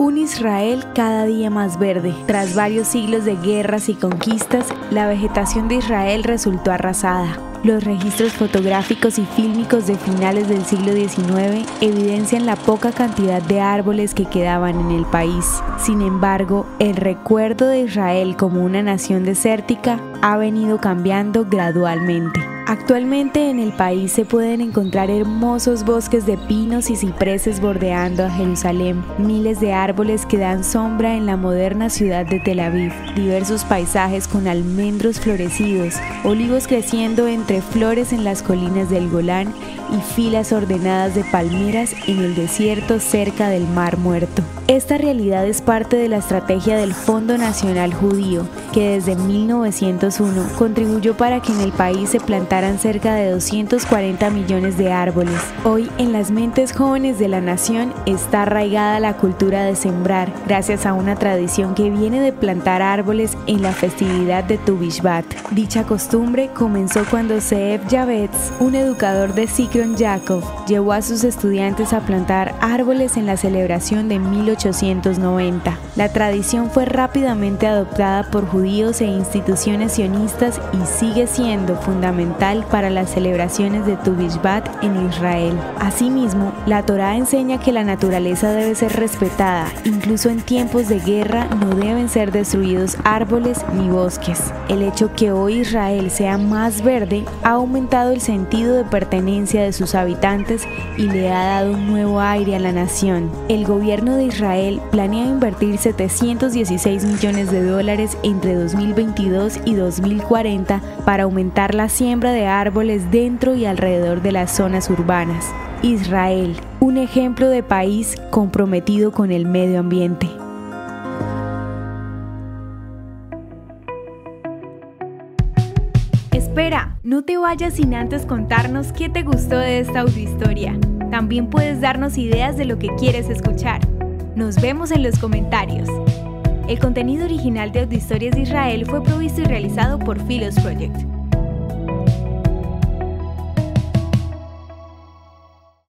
Un Israel cada día más verde. Tras varios siglos de guerras y conquistas, la vegetación de Israel resultó arrasada. Los registros fotográficos y fílmicos de finales del siglo XIX evidencian la poca cantidad de árboles que quedaban en el país. Sin embargo, el recuerdo de Israel como una nación desértica ha venido cambiando gradualmente. Actualmente en el país se pueden encontrar hermosos bosques de pinos y cipreses bordeando a Jerusalén, miles de árboles que dan sombra en la moderna ciudad de Tel Aviv, diversos paisajes con almendros florecidos, olivos creciendo entre flores en las colinas del Golán y filas ordenadas de palmeras en el desierto cerca del Mar Muerto. Esta realidad es parte de la estrategia del Fondo Nacional Judío, que desde 1901 contribuyó para que en el país se plantaran cerca de 240 millones de árboles. Hoy, en las mentes jóvenes de la nación está arraigada la cultura de sembrar, gracias a una tradición que viene de plantar árboles en la festividad de Tu'Bshvat. Dicha costumbre comenzó cuando Ze'ev Yavetz, un educador de Zichron Ya'akov, llevó a sus estudiantes a plantar árboles en la celebración de 1890. La tradición fue rápidamente adoptada por judíos e instituciones sionistas y sigue siendo fundamental para las celebraciones de Tu'Bshvat en Israel. Asimismo, la Torá enseña que la naturaleza debe ser respetada, incluso en tiempos de guerra no deben ser destruidos árboles ni bosques. El hecho que hoy Israel sea más verde ha aumentado el sentido de pertenencia de sus habitantes y le ha dado un nuevo aire a la nación. El gobierno de Israel planea invertir $716 millones entre 2022 y 2040 para aumentar la siembra de árboles dentro y alrededor de las zonas urbanas. Israel, un ejemplo de país comprometido con el medio ambiente. Espera, no te vayas sin antes contarnos qué te gustó de esta audiohistoria. También puedes darnos ideas de lo que quieres escuchar. Nos vemos en los comentarios. El contenido original de Audiohistorias de Israel fue provisto y realizado por Philos Project.